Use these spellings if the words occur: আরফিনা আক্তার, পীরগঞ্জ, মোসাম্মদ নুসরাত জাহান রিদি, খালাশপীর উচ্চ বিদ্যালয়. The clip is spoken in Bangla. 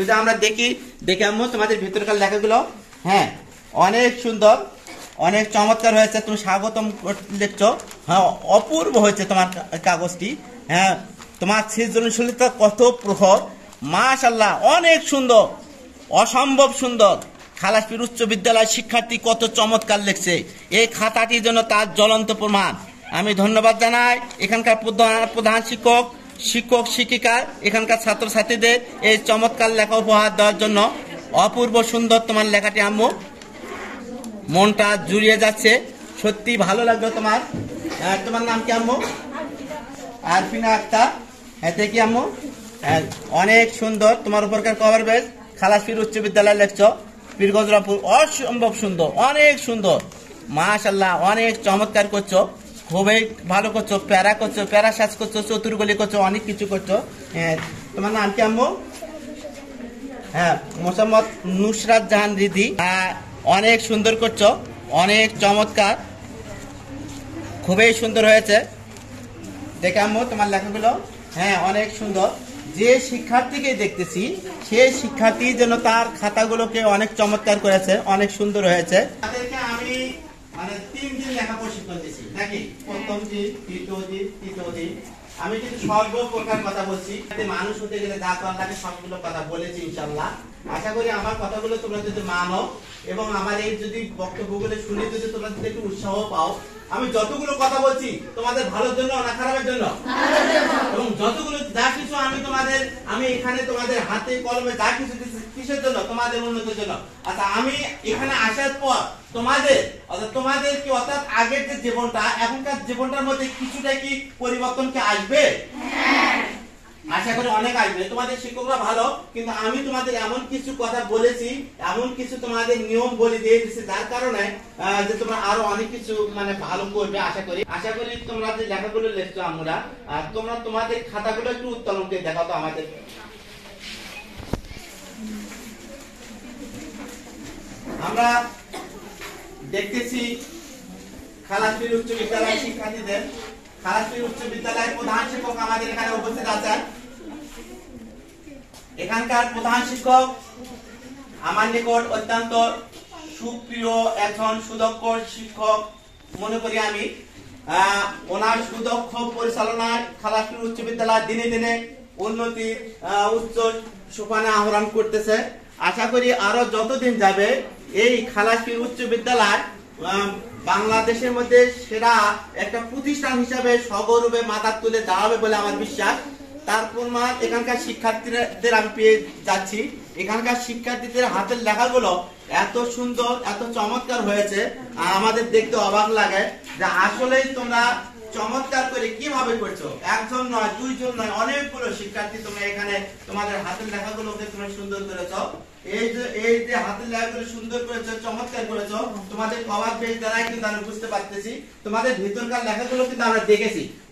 যদি আমরা দেখি আম্মু তোমাদের ভিতরকার লেখাগুলো হ্যাঁ অনেক সুন্দর অনেক চমৎকার হয়েছে। তুমি স্বাগতম লিখছো, হ্যাঁ অপূর্ব হয়েছে তোমার কাগজটি, হ্যাঁ তোমার সৃজনশীলতা কত প্রখর, মাশাআল্লাহ অনেক সুন্দর, অসম্ভব সুন্দর। খালাশপীর উচ্চ বিদ্যালয় শিক্ষার্থী কত চমৎকার লিখছে, এই খাতাটির জন্য তার জ্বলন্ত প্রমাণ। আমি ধন্যবাদ জানাই এখানকার প্রধান শিক্ষক শিক্ষিকা, এখানকার ছাত্রছাত্রীদের এই চমৎকার লেখা উপহার দেওয়ার জন্য। অপূর্ব সুন্দর তোমার লেখাটি আম্মু, মনটা জুড়িয়ে যাচ্ছে, সত্যি ভালো লাগলো তোমার। আর তোমার নাম কি আম্মু? আরফিনা আক্তার। এতে কি আম্মু অনেক সুন্দর তোমার উপরকার কভার পেজ খালাশপীর উচ্চ বিদ্যালয় লেখছো পীরগঞ্জরামপুর, অসম্ভব সুন্দর, অনেক সুন্দর, মাশাআল্লাহ অনেক চমৎকার করছো, খুবই ভালো করছো, প্যারা করছো, প্যারা সাজ করছো, চতুর্গলি করছো, অনেক কিছু করছো। তোমার নাম কি আম্মু? হ্যাঁ মোসাম্মদ নুসরাত জাহান রিদি, অনেক সুন্দর করছো, অনেক চমৎকার, খুবই সুন্দর হয়েছে। দেখে আম্মু তোমার লেখাগুলো, হ্যাঁ অনেক সুন্দর। যে শিক্ষার্থীকে দেখতেছি সে শিক্ষার্থী যেন তার খাতাগুলোকে অনেক চমৎকার করেছে, অনেক সুন্দর হয়েছে। তাদেরকে আমি মানে 3 দিন লেখা প্রশিক্ষণ দিয়েছি নাকি? প্রথম দিন, দ্বিতীয় দিন, তৃতীয় দিন। আমি কিন্তু সর্বপ্রকার কথা বলছি, মানুষ হতে গেলে যা করার লাগে সবগুলো কথা বলেছি ইনশাআল্লাহ। আশা করি আমার কথাগুলো তোমরা যদি মানো এবং আমার এই যদি বক্তব্যগুলো শুনে যদি তোমরা যদি একটু উৎসাহ পাও, আমি যতগুলো কথা বলছি তোমাদের ভালোর জন্য না খারাপের জন্য, এবং যতগুলো যা কিছু আমি তোমাদের আমি এখানে তোমাদের হাতে কলমে যা কিছু দিচ্ছি কিসের জন্য? তোমাদের উন্নতির জন্য। আচ্ছা আমি এখানে আসার পর তোমাদের অর্থাৎ তোমাদের কি অর্থাৎ আগের যে জীবনটা এখনকার জীবনটার মধ্যে কিছুটা কি পরিবর্তন কি আসবে? আশা করি অনেক আসবে। তোমাদের শিক্ষকরা ভালো, কিন্তু আমি তোমাদের এমন কিছু কথা বলেছি, এমন কিছু তোমাদের নিয়ম বলে দিয়ে দিচ্ছি যার কারণে যে তোমরা আরো অনেক কিছু মানে ভালো করবে। আশা করি তোমরা যে লেখাগুলো লিখছো আমরা, আর তোমরা তোমাদের খাতাগুলো একটু উত্তোলন করে দেখাও তো আমাদের। আমরা দেখতেছি খালাশপীর উচ্চ বিদ্যালয় শিক্ষার্থীদের, খালাশপীর উচ্চ বিদ্যালয়ের প্রধান শিক্ষক আমাদের এখানে উপস্থিত আছেন। এখানকার প্রধান শিক্ষক আমার নিকট অত্যন্ত সুপ্রিয় একজন সুদক্ষ শিক্ষক মনে করি আমি। ওনার সুদক্ষ পরিচালনায় খালাশপীর উচ্চ বিদ্যালয় দিনে দিনে উন্নতির উচ্চ সোপানে আহরণ করতেছে। আশা করি আরো যতদিন যাবে এই খালাশপীর উচ্চ বিদ্যালয় বাংলাদেশের মধ্যে সেরা একটা প্রতিষ্ঠান হিসাবে সগৌরবে মাথা তুলে দাঁড়াবে বলে আমার বিশ্বাস। তার প্রমাণ এখানকার শিক্ষার্থীদের আমি পেয়ে যাচ্ছি। এখানকার শিক্ষার্থীদের হাতের লেখাগুলো এত সুন্দর, এত চমৎকার হয়েছে, আমাদের দেখতে অবাক লাগে যে আসলেই তোমরা চমৎকার করে কিভাবে করছো। একজন নয়, দুইজন নয়, অনেকগুলো শিক্ষার্থী তোমরা এখানে তোমাদের হাতের লেখাগুলোকে তোমরা সুন্দর করেছো। এই যে হাতের লেখাগুলো সুন্দর করেছো, চমৎকার করেছো, তোমাদের কভার পেজ দ্বারা কিন্তু আমি বুঝতে পারতেছি। তোমাদের ভিতরকার লেখাগুলো কিন্তু আমরা দেখেছি।